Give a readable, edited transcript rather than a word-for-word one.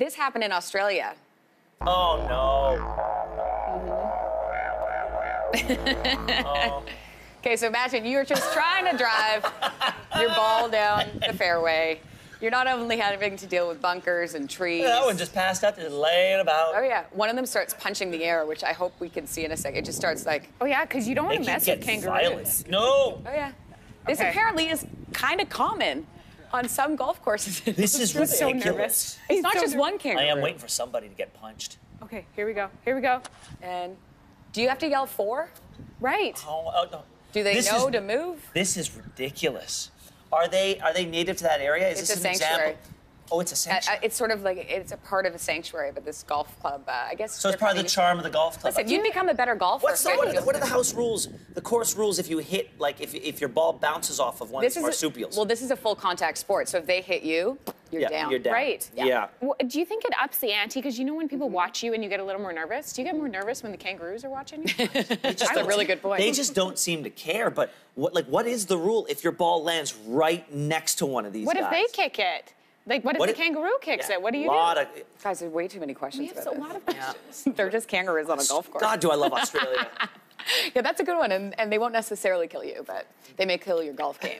This happened in Australia. Oh, no. Mm-hmm. Oh. Okay, so imagine you're just trying to drive your ball down the fairway. You're not only having to deal with bunkers and trees. Yeah, that one just passed out, just laying about. Oh, yeah. One of them starts punching the air, which I hope we can see in a second. It just starts like... Oh, yeah, because you don't want to mess with kangaroos. Violent. No. Oh, yeah. Okay. This apparently is kind of common on some golf courses. This is ridiculous. So nervous. It's not just one kangaroo. I am waiting for somebody to get punched. Okay, here we go. Here we go. And do you have to yell four? Right. Oh, no. Do they know to move? This is ridiculous. Are they native to that area? Is this an example? Oh, it's a sanctuary. It's sort of like, it's a part of a sanctuary, but this golf club, I guess... So it's part of the charm of the golf club. Listen, you'd become a better golfer. What are the house rules, the course rules, if you hit, like, if your ball bounces off of one of the marsupials? Well, this is a full contact sport, so if they hit you, you're down. You're down. Right. Yeah. Well, do you think it ups the ante? Because you know when people watch you and you get a little more nervous? Do you get more nervous when the kangaroos are watching you? That's a really good point. They just don't seem to care, but what is the rule if your ball lands right next to one of these guys? What if they kick it? Like, what if the kangaroo kicks it? What do you do? Guys, there's way too many questions about this. We have a lot of questions. Yeah. They're just kangaroos on a golf course. God, do I love Australia. Yeah, that's a good one, and they won't necessarily kill you, but they may kill your golf game.